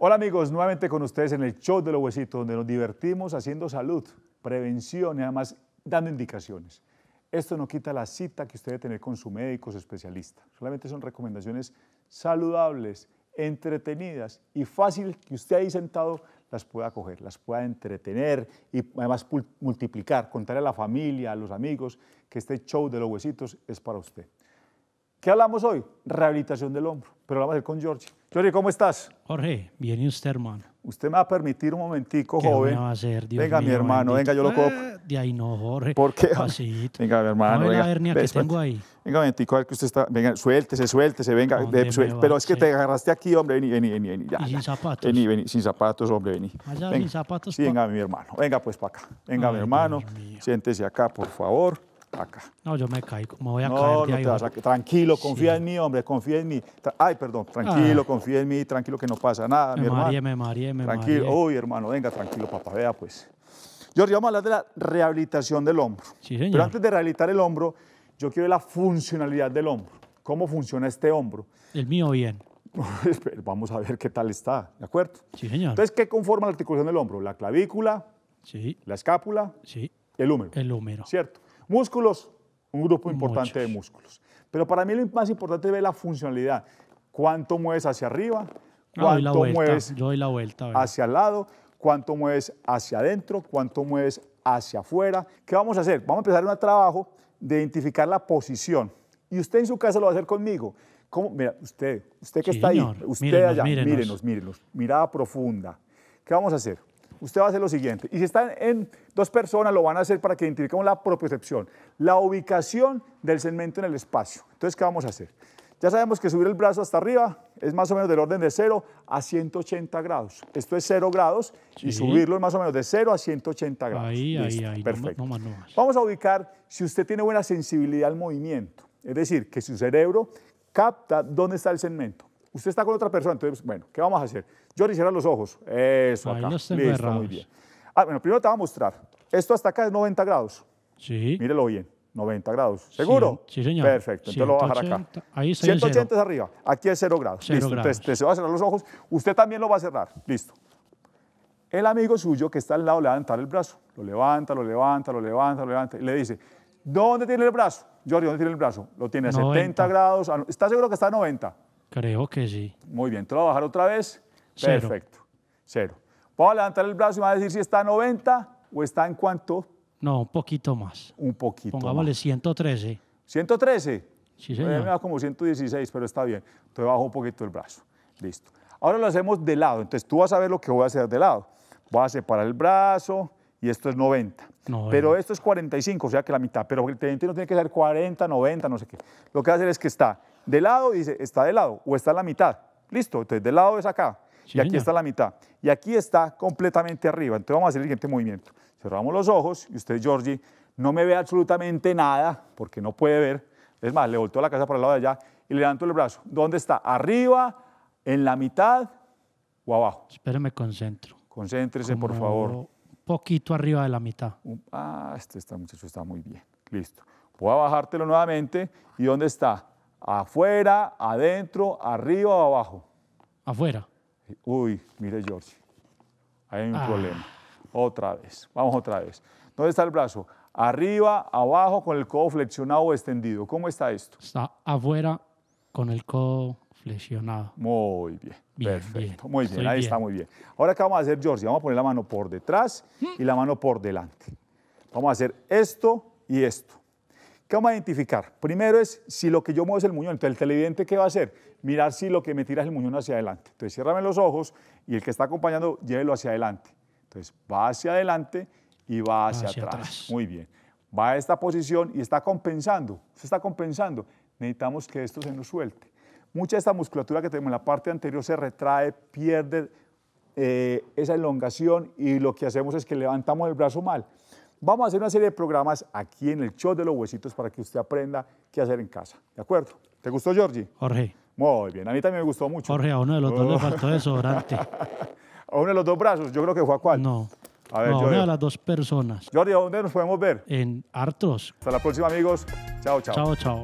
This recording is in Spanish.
Hola amigos, nuevamente con ustedes en el Show de los Huesitos, donde nos divertimos haciendo salud, prevención y además dando indicaciones. Esto no quita la cita que usted debe tener con su médico o su especialista. Solamente son recomendaciones saludables, entretenidas y fácil que usted ahí sentado las pueda coger, las pueda entretener y además multiplicar, contarle a la familia, a los amigos que este Show de los Huesitos es para usted. ¿Qué hablamos hoy? Rehabilitación del hombro, pero lo vamos a hacer con Jorge. Jorge, ¿cómo estás? Jorge, bien, ¿y usted, hermano? Usted me va a permitir un momentico, joven. ¿Qué va a hacer? Dios venga, mío, mi hermano, bendito. Venga, yo lo cojo. De ahí no, Jorge. ¿Por qué? Pasito. Venga, mi hermano. No, venga, a ver ni a qué tengo ahí. Venga, momentico, a ver que usted está. Venga, suéltese, venga. Pero es que te agarraste aquí, hombre, vení. Ya, ¿y sin zapatos? Vení, sin zapatos, hombre, vení. Allá, venga. Sin zapatos. Sí, venga, mi hermano. Venga, pues, para acá. Venga, ay, mi hermano, siéntese acá, por favor. Acá. No, yo me caigo, me voy a caer. No, te vas a... Tranquilo, confía en mí, hombre, confía en mí. Confía en mí, tranquilo que no pasa nada, mi hermano. Me mareé. Uy, hermano, venga, tranquilo, papá, vea pues. Jorge, vamos a hablar de la rehabilitación del hombro. Sí, señor. Pero antes de rehabilitar el hombro, yo quiero ver la funcionalidad del hombro. ¿Cómo funciona este hombro? El mío bien. Vamos a ver qué tal está, ¿de acuerdo? Sí, señor. Entonces, ¿qué conforma la articulación del hombro? La clavícula, sí. La escápula, sí. El húmero. El húmero. ¿Cierto? Músculos, un grupo importante de músculos. Pero para mí lo más importante es ver la funcionalidad. ¿Cuánto mueves hacia arriba? ¿Cuánto mueves hacia el lado? ¿Cuánto mueves hacia adentro? ¿Cuánto mueves hacia afuera? ¿Qué vamos a hacer? Vamos a empezar un trabajo de identificar la posición. Y usted en su casa lo va a hacer conmigo. ¿Cómo? Mira, usted que está ahí, usted allá, mírenos. Mirada profunda. ¿Qué vamos a hacer? Usted va a hacer lo siguiente, y si están en dos personas lo van a hacer para que identifiquemos la propiocepción, la ubicación del segmento en el espacio. Entonces, ¿qué vamos a hacer? Ya sabemos que subir el brazo hasta arriba es más o menos del orden de 0 a 180 grados. Esto es 0 grados y subirlo es más o menos de 0 a 180 grados. Ahí, perfecto. No. Vamos a ubicar si usted tiene buena sensibilidad al movimiento, es decir, que su cerebro capta dónde está el segmento. Usted está con otra persona, entonces, bueno, ¿qué vamos a hacer? Jorge, cierra los ojos. Eso, acá. Listo, muy bien. Ah, bueno, primero te voy a mostrar. Esto hasta acá es 90 grados. Sí. Mírelo bien, 90 grados. ¿Seguro? Sí, señor. Perfecto, entonces lo voy a bajar acá. Ahí está 180 es arriba, aquí es 0 grados. Listo, entonces se va a cerrar los ojos. Usted también lo va a cerrar, listo. El amigo suyo que está al lado le va a levantar el brazo. Lo levanta y le dice, ¿dónde tiene el brazo? Jorge, ¿dónde tiene el brazo? Lo tiene a 70 grados. ¿Estás seguro que está a 90? Creo que sí. Muy bien, te lo voy a bajar otra vez. Cero. Perfecto, 0. Vamos a levantar el brazo y me va a decir si está a 90 o está en cuánto. No, un poquito más. Un poquito. Pongámosle más. 113. ¿113? Sí, señor. Me va como 116, pero está bien. Entonces bajo un poquito el brazo. Listo. Ahora lo hacemos de lado. Entonces tú vas a ver lo que voy a hacer de lado. Voy a separar el brazo y esto es 90. Pero esto es 45, o sea que la mitad. Pero el cliente no tiene que ser 40, 90, no sé qué. Lo que va a hacer es que está de lado y dice, está de lado o está en la mitad. Listo. Entonces de lado es acá. Y aquí está la mitad. Y aquí está completamente arriba. Entonces vamos a hacer el siguiente movimiento. Cerramos los ojos y usted, Jorge, no me ve absolutamente nada porque no puede ver. Es más, le volteo la cabeza para el lado de allá y le levanto el brazo. ¿Dónde está? ¿Arriba? ¿En la mitad? ¿O abajo? Espérame, me concentro. Concéntrese, como por favor. Un poquito arriba de la mitad. Este muchacho está muy bien. Listo. Voy a bajártelo nuevamente. ¿Y dónde está? ¿Afuera, adentro, arriba o abajo? Afuera. Uy, mire, Jorge, ahí hay un problema. Otra vez, vamos otra vez. ¿Dónde está el brazo? Arriba, abajo, con el codo flexionado o extendido. ¿Cómo está esto? Está afuera con el codo flexionado. Muy bien, perfecto. Muy bien, ahí está muy bien. Ahora, ¿qué vamos a hacer, Jorge? Vamos a poner la mano por detrás y la mano por delante. Vamos a hacer esto y esto. ¿Qué vamos a identificar? Primero es si lo que yo muevo es el muñón. Entonces, el televidente, ¿qué va a hacer? Mirar si lo que me tira es el muñón hacia adelante. Entonces, ciérrame los ojos y el que está acompañando, llévelo hacia adelante. Entonces, va hacia adelante y va hacia atrás. Muy bien. Va a esta posición y está compensando. Se está compensando. Necesitamos que esto se nos suelte. Mucha de esta musculatura que tenemos en la parte anterior se retrae, pierde esa elongación y lo que hacemos es que levantamos el brazo mal. Vamos a hacer una serie de programas aquí en el Show de los Huesitos para que usted aprenda qué hacer en casa. ¿De acuerdo? ¿Te gustó, Jorge? Jorge. Muy bien. A mí también me gustó mucho. Jorge, a uno de los dos le faltó desodorante. ¿A uno de los dos brazos? Yo creo que fue a cuál. No. A ver, Jorge. A una de las dos personas. Jorge, ¿a dónde nos podemos ver? En Artros. Hasta la próxima, amigos. Chao, chao. Chao, chao.